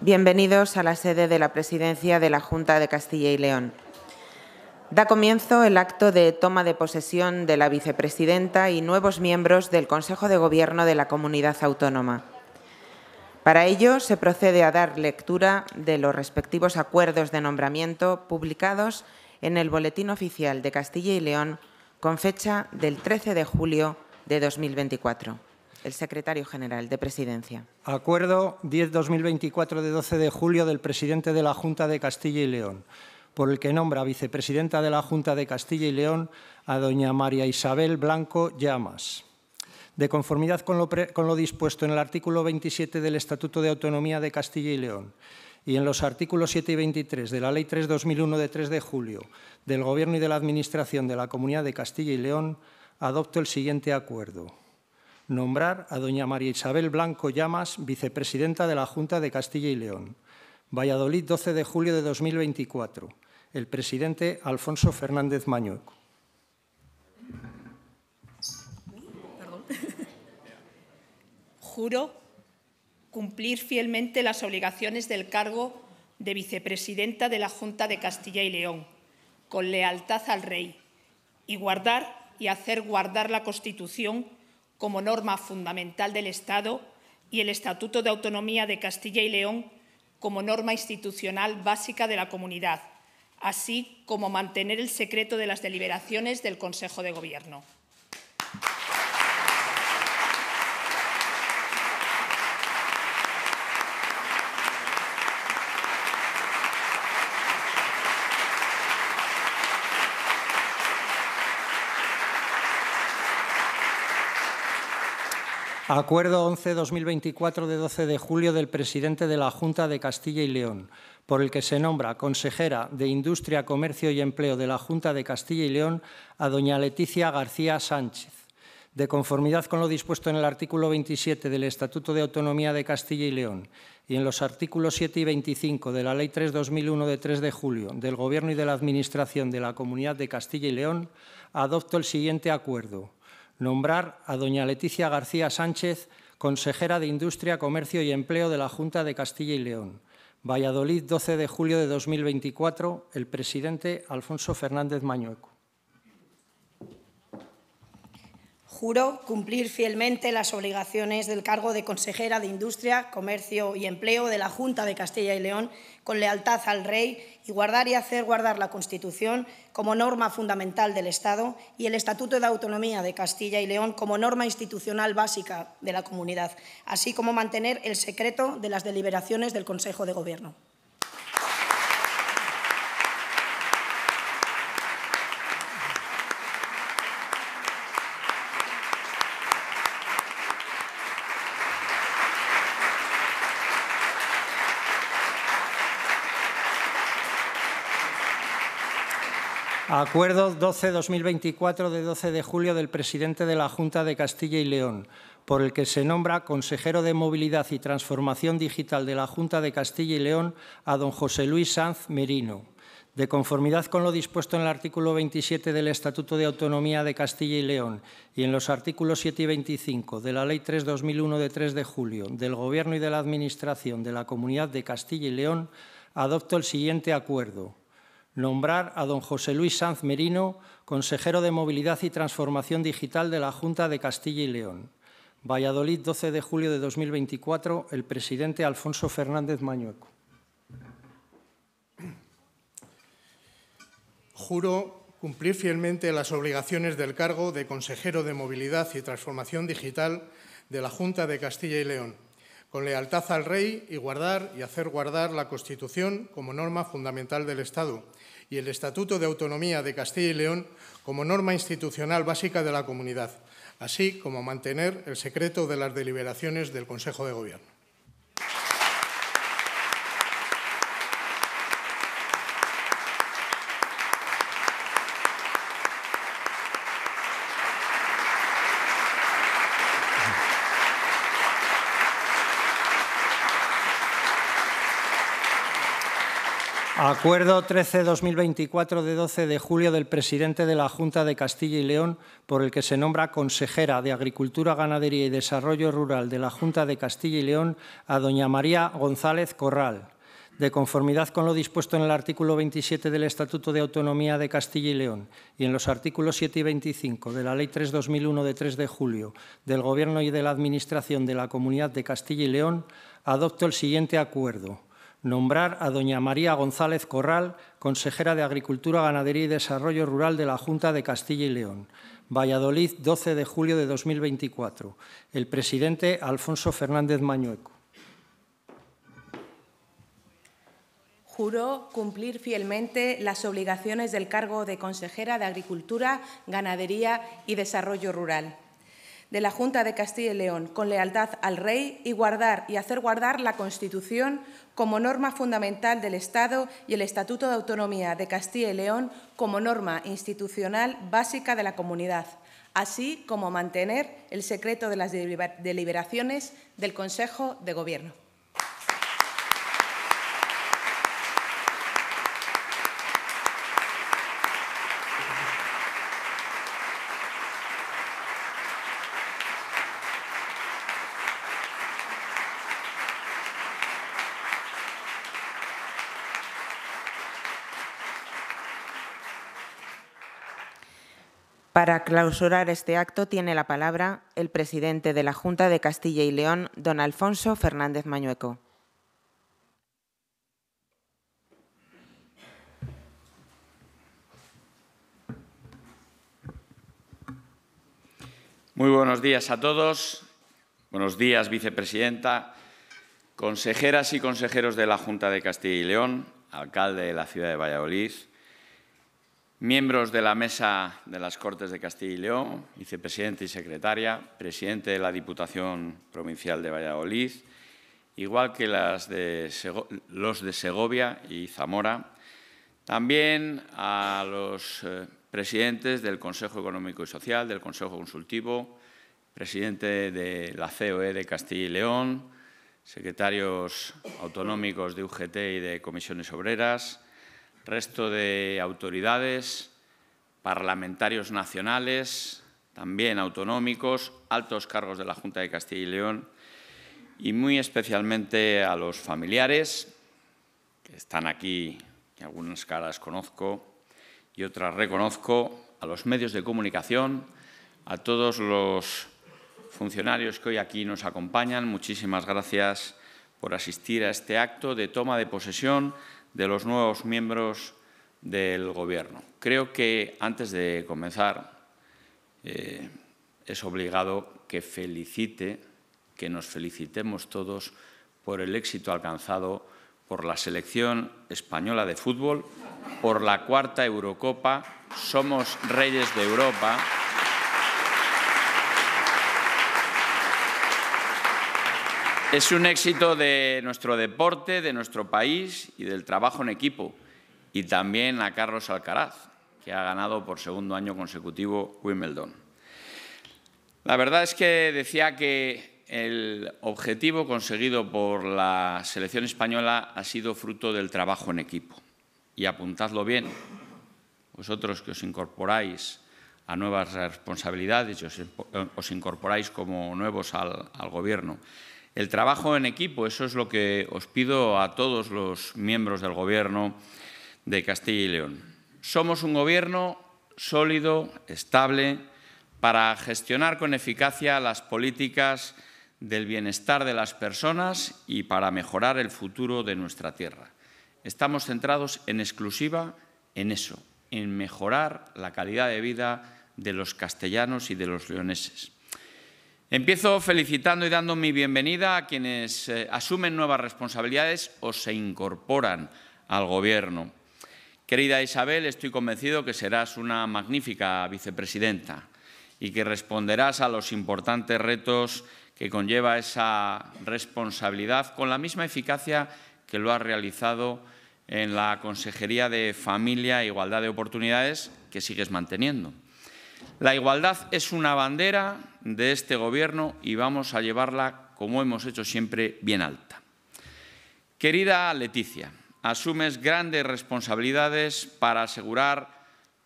Bienvenidos a la sede de la Presidencia de la Junta de Castilla y León. Da comienzo el acto de toma de posesión de la vicepresidenta y nuevos miembros del Consejo de Gobierno de la Comunidad Autónoma. Para ello, se procede a dar lectura de los respectivos acuerdos de nombramiento publicados en el Boletín Oficial de Castilla y León con fecha del 13 de julio de 2024. El secretario general de Presidencia. Acuerdo 10/2024 de 12 de julio del presidente de la Junta de Castilla y León, por el que nombra vicepresidenta de la Junta de Castilla y León a doña María Isabel Blanco Llamas. De conformidad con lo dispuesto en el artículo 27 del Estatuto de Autonomía de Castilla y León y en los artículos 7 y 23 de la Ley 3/2001 de 3 de julio del Gobierno y de la Administración de la Comunidad de Castilla y León, adopto el siguiente acuerdo. Nombrar a doña María Isabel Blanco Llamas, vicepresidenta de la Junta de Castilla y León. Valladolid, 12 de julio de 2024. El presidente Alfonso Fernández Mañueco. Juro cumplir fielmente las obligaciones del cargo de vicepresidenta de la Junta de Castilla y León, con lealtad al Rey, y guardar y hacer guardar la Constitución como norma fundamental del Estado y el Estatuto de Autonomía de Castilla y León como norma institucional básica de la comunidad, así como mantener el secreto de las deliberaciones del Consejo de Gobierno. Acuerdo 11/2024 de 12 de julio del presidente de la Junta de Castilla y León, por el que se nombra consejera de Industria, Comercio y Empleo de la Junta de Castilla y León a doña Leticia García Sánchez. De conformidad con lo dispuesto en el artículo 27 del Estatuto de Autonomía de Castilla y León y en los artículos 7 y 25 de la Ley 3/2001 de 3 de julio del Gobierno y de la Administración de la Comunidad de Castilla y León, adopto el siguiente acuerdo. Nombrar a doña Leticia García Sánchez, consejera de Industria, Comercio y Empleo de la Junta de Castilla y León. Valladolid, 12 de julio de 2024, el presidente Alfonso Fernández Mañueco. Juro cumplir fielmente las obligaciones del cargo de consejera de Industria, Comercio y Empleo de la Junta de Castilla y León con lealtad al Rey y guardar y hacer guardar la Constitución como norma fundamental del Estado y el Estatuto de Autonomía de Castilla y León como norma institucional básica de la comunidad, así como mantener el secreto de las deliberaciones del Consejo de Gobierno. Acuerdo 12/2024 de 12 de julio del presidente de la Junta de Castilla y León, por el que se nombra consejero de Movilidad y Transformación Digital de la Junta de Castilla y León a don José Luis Sanz Merino. De conformidad con lo dispuesto en el artículo 27 del Estatuto de Autonomía de Castilla y León y en los artículos 7 y 25 de la Ley 3/2001 de 3 de julio del Gobierno y de la Administración de la Comunidad de Castilla y León, adopto el siguiente acuerdo. Nombrar a don José Luis Sanz Merino, consejero de Movilidad y Transformación Digital de la Junta de Castilla y León. Valladolid, 12 de julio de 2024, el presidente Alfonso Fernández Mañueco. Juro cumplir fielmente las obligaciones del cargo de consejero de Movilidad y Transformación Digital de la Junta de Castilla y León, con lealtad al Rey y guardar y hacer guardar la Constitución como norma fundamental del Estado y el Estatuto de Autonomía de Castilla y León como norma institucional básica de la comunidad, así como mantener el secreto de las deliberaciones del Consejo de Gobierno. Acuerdo 13/2024 de 12 de julio del presidente de la Junta de Castilla y León, por el que se nombra consejera de Agricultura, Ganadería y Desarrollo Rural de la Junta de Castilla y León a doña María González Corral. De conformidad con lo dispuesto en el artículo 27 del Estatuto de Autonomía de Castilla y León y en los artículos 7 y 25 de la Ley 3/2001 de 3 de julio del Gobierno y de la Administración de la Comunidad de Castilla y León, adopto el siguiente acuerdo. Nombrar a doña María González Corral, consejera de Agricultura, Ganadería y Desarrollo Rural de la Junta de Castilla y León. Valladolid, 12 de julio de 2024. El presidente Alfonso Fernández Mañueco. Juró cumplir fielmente las obligaciones del cargo de consejera de Agricultura, Ganadería y Desarrollo Rural de la Junta de Castilla y León, con lealtad al Rey y guardar y hacer guardar la Constitución como norma fundamental del Estado y el Estatuto de Autonomía de Castilla y León como norma institucional básica de la comunidad, así como mantener el secreto de las deliberaciones del Consejo de Gobierno. Para clausurar este acto tiene la palabra el presidente de la Junta de Castilla y León, don Alfonso Fernández Mañueco. Muy buenos días a todos. Buenos días, vicepresidenta, consejeras y consejeros de la Junta de Castilla y León, alcalde de la ciudad de Valladolid, miembros de la Mesa de las Cortes de Castilla y León, vicepresidente y secretaria, presidente de la Diputación Provincial de Valladolid, igual que los de Segovia y Zamora, también a los presidentes del Consejo Económico y Social, del Consejo Consultivo, presidente de la COE de Castilla y León, secretarios autonómicos de UGT y de Comisiones Obreras, resto de autoridades, parlamentarios nacionales, también autonómicos, altos cargos de la Junta de Castilla y León y muy especialmente a los familiares que están aquí, que algunas caras conozco y otras reconozco, a los medios de comunicación, a todos los funcionarios que hoy aquí nos acompañan. Muchísimas gracias por asistir a este acto de toma de posesión de los nuevos miembros del Gobierno. Creo que antes de comenzar es obligado que nos felicitemos todos por el éxito alcanzado por la selección española de fútbol, por la cuarta Eurocopa, somos reyes de Europa. Es un éxito de nuestro deporte, de nuestro país y del trabajo en equipo. Y también a Carlos Alcaraz, que ha ganado por segundo año consecutivo Wimbledon. La verdad es que decía que el objetivo conseguido por la selección española ha sido fruto del trabajo en equipo. Y apuntadlo bien, vosotros que os incorporáis a nuevas responsabilidades y os incorporáis como nuevos al Gobierno. El trabajo en equipo, eso es lo que os pido a todos los miembros del Gobierno de Castilla y León. Somos un Gobierno sólido, estable, para gestionar con eficacia las políticas del bienestar de las personas y para mejorar el futuro de nuestra tierra. Estamos centrados en exclusiva en eso, en mejorar la calidad de vida de los castellanos y de los leoneses. Empiezo felicitando y dando mi bienvenida a quienes asumen nuevas responsabilidades o se incorporan al Gobierno. Querida Isabel, estoy convencido que serás una magnífica vicepresidenta y que responderás a los importantes retos que conlleva esa responsabilidad con la misma eficacia que lo has realizado en la Consejería de Familia e Igualdad de Oportunidades que sigues manteniendo. La igualdad es una bandera de este Gobierno y vamos a llevarla, como hemos hecho siempre, bien alta. Querida Leticia, asumes grandes responsabilidades para asegurar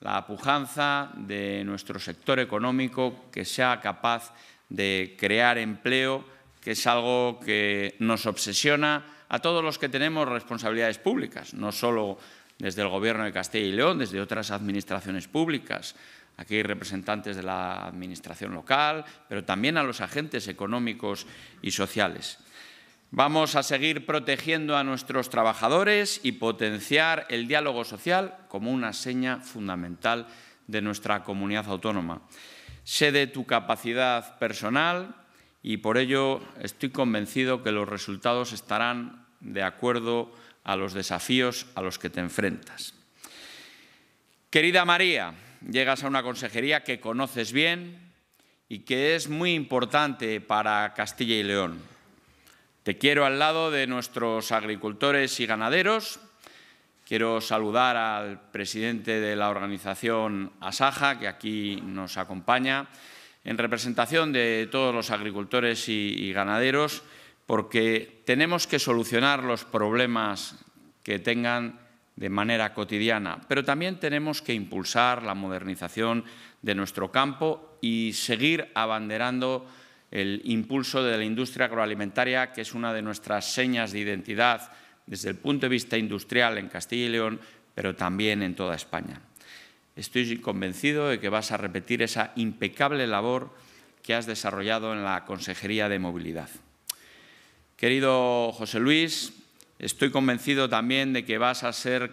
la pujanza de nuestro sector económico, que sea capaz de crear empleo, que es algo que nos obsesiona a todos los que tenemos responsabilidades públicas, no solo desde el Gobierno de Castilla y León, desde otras administraciones públicas. Aquí hay representantes de la administración local, pero también a los agentes económicos y sociales. Vamos a seguir protegiendo a nuestros trabajadores y potenciar el diálogo social como una seña fundamental de nuestra comunidad autónoma. Sé de tu capacidad personal y por ello estoy convencido que los resultados estarán de acuerdo a los desafíos a los que te enfrentas. Querida María, llegas a una consejería que conoces bien y que es muy importante para Castilla y León. Te quiero al lado de nuestros agricultores y ganaderos. Quiero saludar al presidente de la organización ASAJA, que aquí nos acompaña, en representación de todos los agricultores y ganaderos, porque tenemos que solucionar los problemas que tengan de manera cotidiana, pero también tenemos que impulsar la modernización de nuestro campo y seguir abanderando el impulso de la industria agroalimentaria, que es una de nuestras señas de identidad desde el punto de vista industrial en Castilla y León, pero también en toda España. Estoy convencido de que vas a repetir esa impecable labor que has desarrollado en la Consejería de Movilidad. Querido José Luis, estoy convencido también de que vas a ser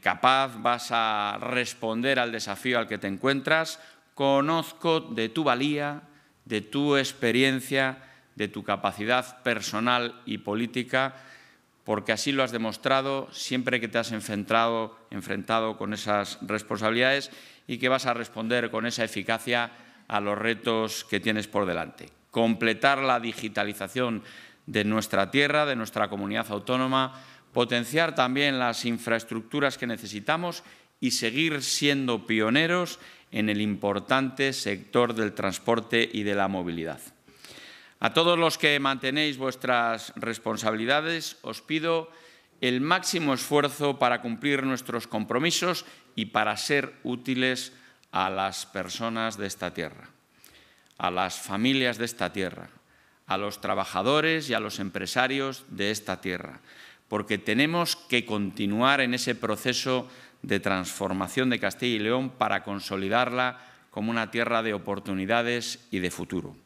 capaz, vas a responder al desafío al que te encuentras. Conozco de tu valía, de tu experiencia, de tu capacidad personal y política, porque así lo has demostrado siempre que te has enfrentado con esas responsabilidades y que vas a responder con esa eficacia a los retos que tienes por delante. Completar la digitalización de nuestra tierra, de nuestra comunidad autónoma, potenciar también las infraestructuras que necesitamos y seguir siendo pioneros en el importante sector del transporte y de la movilidad. A todos los que mantenéis vuestras responsabilidades, os pido el máximo esfuerzo para cumplir nuestros compromisos y para ser útiles a las personas de esta tierra, a las familias de esta tierra, a los trabajadores y a los empresarios de esta tierra, porque tenemos que continuar en ese proceso de transformación de Castilla y León para consolidarla como una tierra de oportunidades y de futuro.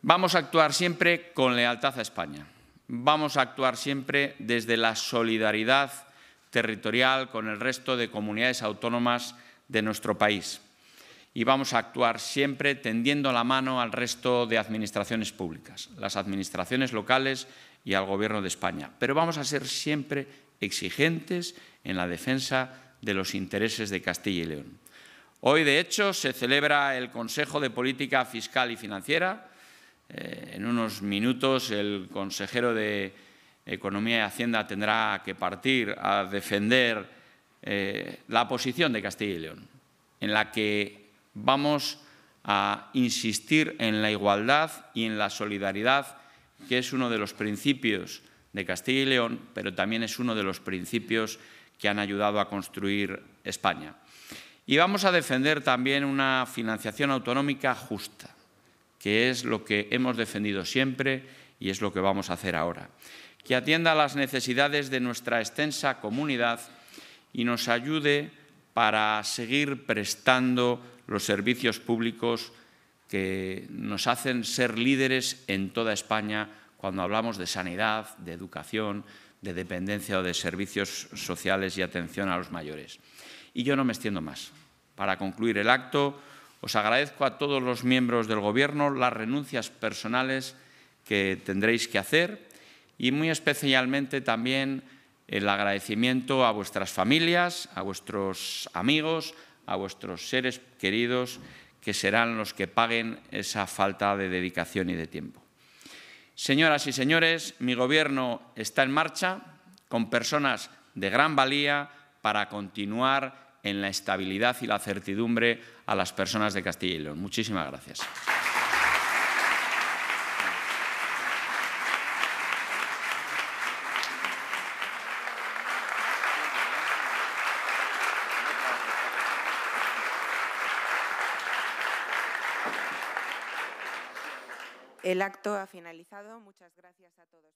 Vamos a actuar siempre con lealtad a España. Vamos a actuar siempre desde la solidaridad territorial con el resto de comunidades autónomas de nuestro país. Y vamos a actuar siempre tendiendo la mano al resto de administraciones públicas, las administraciones locales y al Gobierno de España. Pero vamos a ser siempre exigentes en la defensa de los intereses de Castilla y León. Hoy, de hecho, se celebra el Consejo de Política Fiscal y Financiera. En unos minutos el consejero de Economía y Hacienda tendrá que partir a defender la posición de Castilla y León, en la que vamos a insistir en la igualdad y en la solidaridad, que es uno de los principios de Castilla y León, pero también es uno de los principios que han ayudado a construir España. Y vamos a defender también una financiación autonómica justa, que es lo que hemos defendido siempre y es lo que vamos a hacer ahora, que atienda a las necesidades de nuestra extensa comunidad y nos ayude para seguir prestando los servicios públicos que nos hacen ser líderes en toda España cuando hablamos de sanidad, de educación, de dependencia o de servicios sociales y atención a los mayores. Y yo no me extiendo más. Para concluir el acto, os agradezco a todos los miembros del Gobierno las renuncias personales que tendréis que hacer y muy especialmente también el agradecimiento a vuestras familias, a vuestros amigos, a vuestros seres queridos, que serán los que paguen esa falta de dedicación y de tiempo. Señoras y señores, mi Gobierno está en marcha con personas de gran valía para continuar en la estabilidad y la certidumbre a las personas de Castilla y León. Muchísimas gracias. El acto ha finalizado. Muchas gracias a todos.